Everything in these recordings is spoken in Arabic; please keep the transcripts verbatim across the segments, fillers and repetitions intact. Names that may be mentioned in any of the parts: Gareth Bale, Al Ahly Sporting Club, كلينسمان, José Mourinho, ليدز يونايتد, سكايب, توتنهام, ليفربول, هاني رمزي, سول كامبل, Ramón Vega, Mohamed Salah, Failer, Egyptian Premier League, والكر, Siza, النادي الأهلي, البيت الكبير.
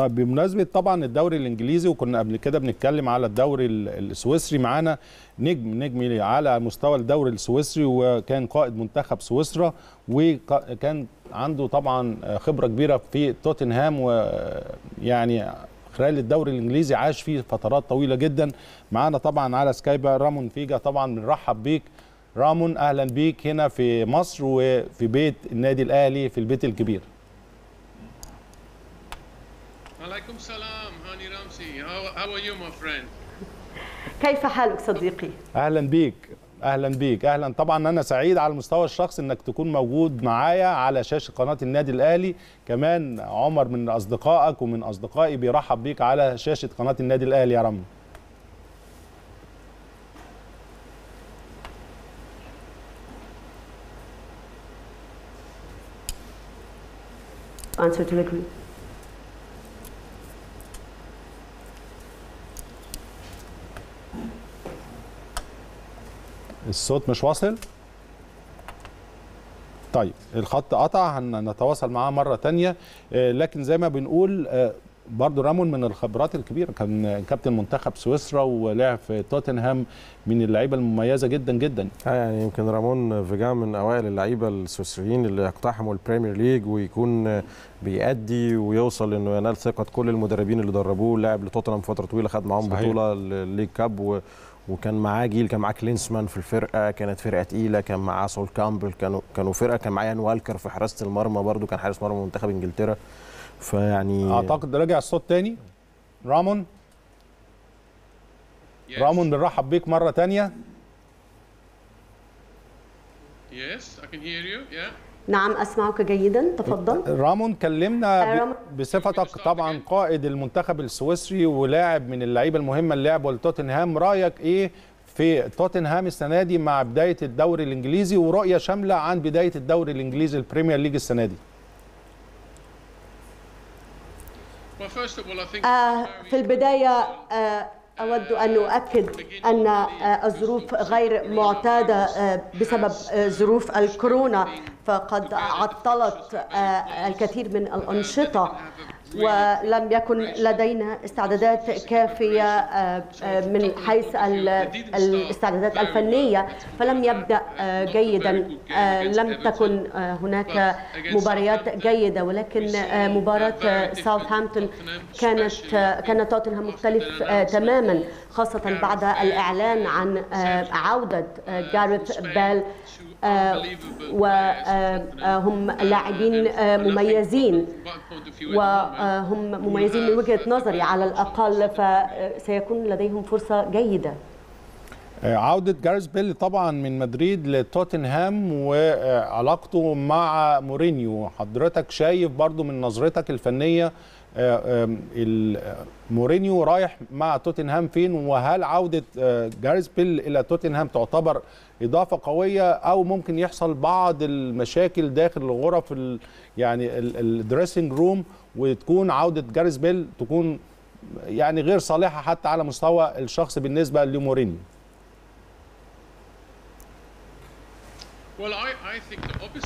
طيب بمناسبه طبعا الدوري الانجليزي، وكنا قبل كده بنتكلم على الدوري السويسري، معانا نجم نجم على مستوى الدوري السويسري، وكان قائد منتخب سويسرا، وكان عنده طبعا خبره كبيره في توتنهام، ويعني خلال الدوري الانجليزي عاش فيه فترات طويله جدا. معانا طبعا على سكايب رامون فيجا، طبعا بنرحب بيك رامون، اهلا بيك هنا في مصر وفي بيت النادي الاهلي في البيت الكبير. عليكم السلام هاني رمزي، هاو ار يو ماي فريند؟ كيف حالك صديقي؟ اهلا بيك اهلا بيك اهلا. طبعا انا سعيد على المستوى الشخصي انك تكون موجود معايا على شاشه قناه النادي الاهلي، كمان عمر من اصدقائك ومن اصدقائي بيرحب بيك على شاشه قناه النادي الاهلي يا رامون. Answer to the group. الصوت مش واصل. طيب الخط قطع، هنتواصل معاه مرة تانية. لكن زي ما بنقول برضو رامون من الخبرات الكبيرة، كان كابتن منتخب سويسرا ولعب في توتنهام، من اللعيبة المميزة جدا جدا. يعني يمكن رامون فيجا من أوائل اللعيبة السويسريين اللي اقتحموا البريمير ليج، ويكون بيأدي ويوصل انه ينال ثقة كل المدربين اللي دربوه. لعب لتوتنهام فترة طويلة، خد معاهم بطولة الليج كاب، و وكان معاه جيل، كان معاه كلينسمان في الفرقه، كانت فرقه تقيله، كان معاه سول كامبل، كانوا كانوا فرقه، كان معاه والكر في حراسه المرمى، برده كان حارس مرمى منتخب انجلترا. فيعني اعتقد راجع الصوت تاني رامون. yes. رامون بنرحب بيك مره ثانيه. يس اي كان هير يو. يا نعم اسمعك جيدا، تفضل رامون. كلمنا بصفتك طبعا قائد المنتخب السويسري ولاعب من اللعيبه المهمه اللي لعبوا لتوتنهام، رايك ايه في توتنهام السنه دي مع بدايه الدوري الانجليزي، ورؤيه شامله عن بدايه الدوري الانجليزي البريمير ليج السنه دي؟ آه في البدايه آه أود أن أؤكد أن الظروف غير معتادة بسبب ظروف الكورونا، فقد عطلت الكثير من الأنشطة، ولم يكن لدينا استعدادات كافية من حيث الاستعدادات الفنية، فلم يبدأ جيدا، لم تكن هناك مباريات جيدة. ولكن مباراة ساوثهامبتون كانت كان توتنهام مختلف تماما، خاصة بعد الإعلان عن عودة جاريث بيل، وهم لاعبين مميزين، وهم مميزين من وجهة نظري على الأقل، فسيكون لديهم فرصة جيدة. عودة جاريث بيل طبعا من مدريد لتوتنهام وعلاقته مع مورينيو، حضرتك شايف برضو من نظرتك الفنية مورينيو رايح مع توتنهام فين، وهل عودة جاريث بيل إلى توتنهام تعتبر إضافة قوية، أو ممكن يحصل بعض المشاكل داخل الغرف يعني الدريسنج روم، وتكون عودة جاريث بيل تكون يعني غير صالحة حتى على مستوى الشخص بالنسبة لمورينيو؟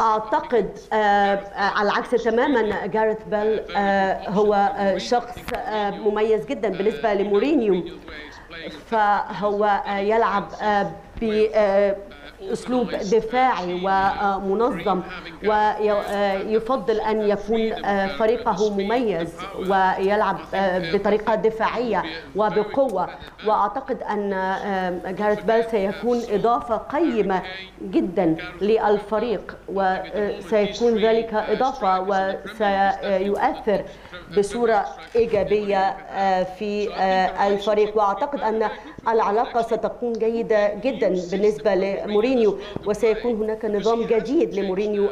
أعتقد آه على العكس تماما، جاريث بيل آه هو آه شخص آه مميز جدا بالنسبة لمورينيو، فهو آه يلعب آه بأسلوب آه دفاعي ومنظم، ويفضل أن يكون آه فريقه مميز ويلعب آه بطريقة دفاعية وبقوة، وأعتقد أن آه جاريث بيل سيكون إضافة قيمة جدا للفريق، وسيكون ذلك إضافة وسيؤثر بصورة إيجابية في الفريق. وأعتقد أن العلاقة ستكون جيدة جدا بالنسبة لمورينيو، وسيكون هناك نظام جديد لمورينيو،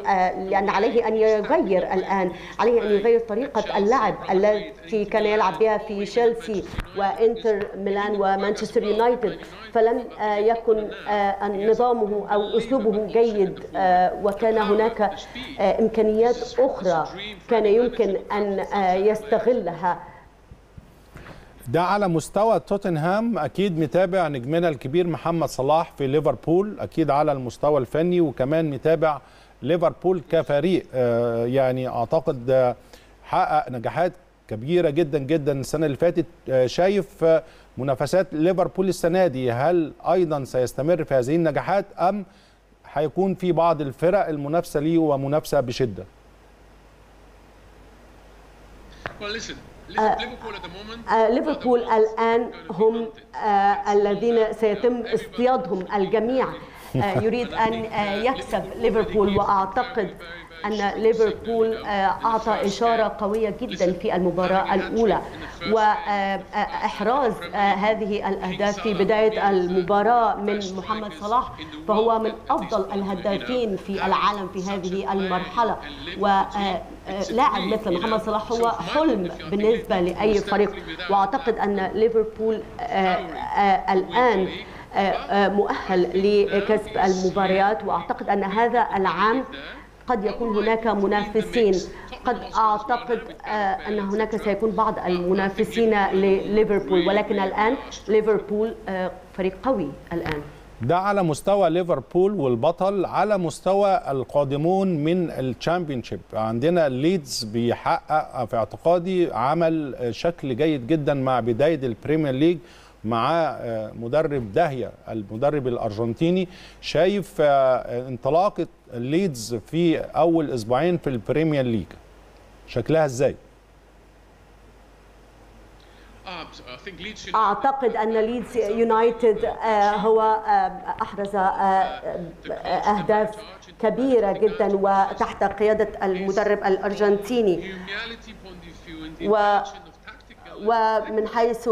لأن عليه أن يغير الآن، عليه أن يغير طريقة اللعب التي كان يلعب بها في تشيلسي وإنتر ميلان ومانشستر يونايتد، فلم يكن نظامه أو أسلوبه جيد، وكان هناك إمكانيات أخرى كان يمكن أن يستغلها. ده على مستوى توتنهام. أكيد متابع نجمنا الكبير محمد صلاح في ليفربول، أكيد على المستوى الفني، وكمان متابع ليفربول كفريق، يعني أعتقد حقق نجاحات كبيرة جدا جدا السنة اللي فاتت. شايف منافسات ليفربول السنة دي هل أيضا سيستمر في هذه النجاحات أم هيكون في بعض الفرق المنافسة ليه ومنافسة بشدة؟ ليفربول الآن هم الذين سيتم اصطيادهم. الجميع يريد أن يكسب ليفربول، وأعتقد أن ليفربول أعطى إشارة قوية جدا في المباراة الأولى، وإحراز هذه الأهداف في بداية المباراة من محمد صلاح فهو من أفضل الهدافين في العالم في هذه المرحلة، ولاعب مثل محمد صلاح هو حلم بالنسبة لأي فريق. وأعتقد أن ليفربول الآن مؤهل لكسب المباريات، وأعتقد أن هذا العام قد يكون هناك منافسين. قد أعتقد أن هناك سيكون بعض المنافسين لليفربول، ولكن الآن ليفربول فريق قوي الآن. ده على مستوى ليفربول والبطل. على مستوى القادمون من الشامبيونشيب عندنا ليدز بيحقق في اعتقادي عمل شكل جيد جدا مع بداية البريمير ليج مع مدرب داهية المدرب الأرجنتيني. شايف انطلاقة ليدز في أول أسبوعين في البريمير ليج شكلها إزاي؟ أعتقد أن ليدز يونايتد هو أحرز أهداف كبيرة جدا وتحت قيادة المدرب الأرجنتيني، و ومن حيث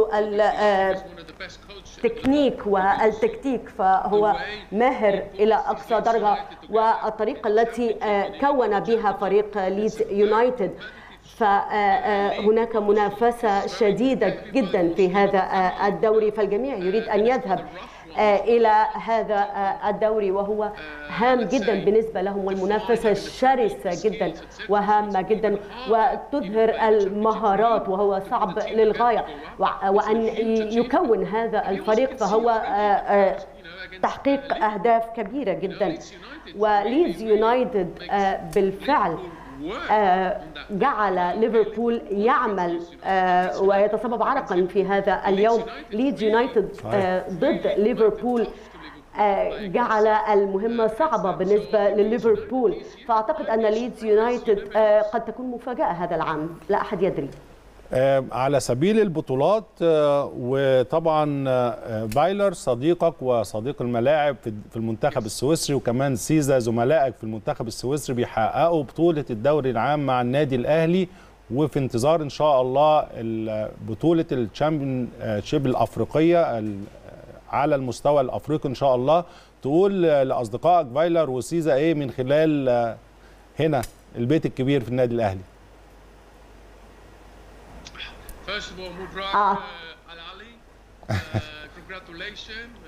التكنيك والتكتيك فهو ماهر إلى أقصى درجة، والطريقة التي كون بها فريق ليدز يونايتد فهناك منافسة شديدة جدا في هذا الدوري، فالجميع يريد أن يذهب إلى هذا الدوري وهو هام جدا بالنسبة لهم، والمنافسة شرسة جدا وهامة جدا وتظهر المهارات وهو صعب للغاية، وأن يكون هذا الفريق فهو تحقيق أهداف كبيرة جدا. وليدز يونايتد بالفعل جعل ليفربول يعمل ويتصبب عرقا في هذا اليوم. ليدز يونايتد ضد ليفربول جعل المهمة صعبة بالنسبة لليفربول، فأعتقد أن ليدز يونايتد قد تكون مفاجأة هذا العام، لا أحد يدري. على سبيل البطولات وطبعا فايلر صديقك وصديق الملاعب في المنتخب السويسري، وكمان سيزا زملائك في المنتخب السويسري بيحققوا بطولة الدوري العام مع النادي الأهلي، وفي انتظار إن شاء الله بطولة الشامبيونشيب الأفريقية على المستوى الأفريقي إن شاء الله. تقول لأصدقائك فايلر وسيزا إيه من خلال هنا البيت الكبير في النادي الأهلي؟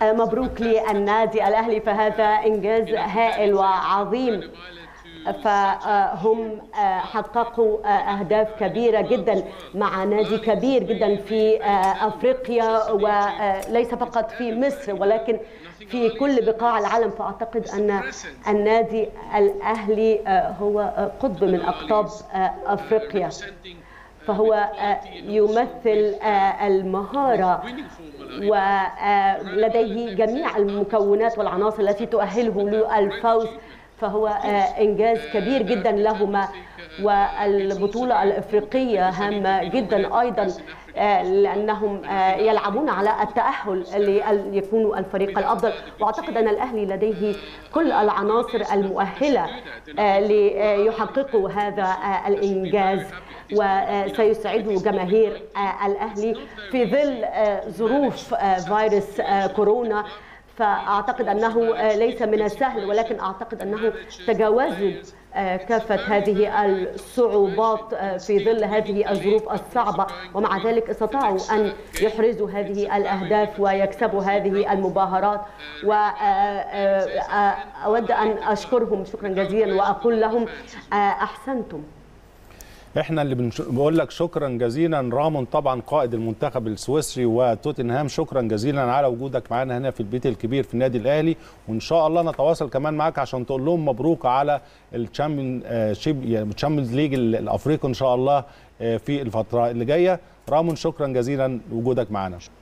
مبروك للنادي الأهلي، فهذا إنجاز هائل وعظيم، فهم حققوا أهداف كبيرة جدا مع نادي كبير جدا في أفريقيا، وليس فقط في مصر ولكن في كل بقاع العالم، فأعتقد أن النادي الأهلي هو قطب من أقطاب أفريقيا، فهو يمثل المهارة ولديه جميع المكونات والعناصر التي تؤهله للفوز، فهو إنجاز كبير جدا لهما. والبطولة الأفريقية هامة جدا أيضا لأنهم يلعبون على التأهل ليكونوا الفريق الأفضل، وأعتقد أن الأهلي لديه كل العناصر المؤهلة ليحققوا هذا الإنجاز، وسيسعده جماهير الأهلي في ظل ظروف فيروس كورونا، فأعتقد أنه ليس من السهل، ولكن أعتقد أنه تجاوزت كافة هذه الصعوبات في ظل هذه الظروف الصعبة، ومع ذلك استطاعوا أن يحرزوا هذه الأهداف ويكسبوا هذه المباهرات، وأود أن أشكرهم شكرا جزيلا وأقول لهم أحسنتم. احنا اللي بنقول لك شكرا جزيلا رامون، طبعا قائد المنتخب السويسري وتوتنهام، شكرا جزيلا على وجودك معانا هنا في البيت الكبير في النادي الاهلي، وان شاء الله نتواصل كمان معاك عشان تقول لهم مبروك على الشامبيونشيب الشامبيونز ليج الافريقي ان شاء الله في الفتره اللي جايه. رامون شكرا جزيلا لوجودك معنا.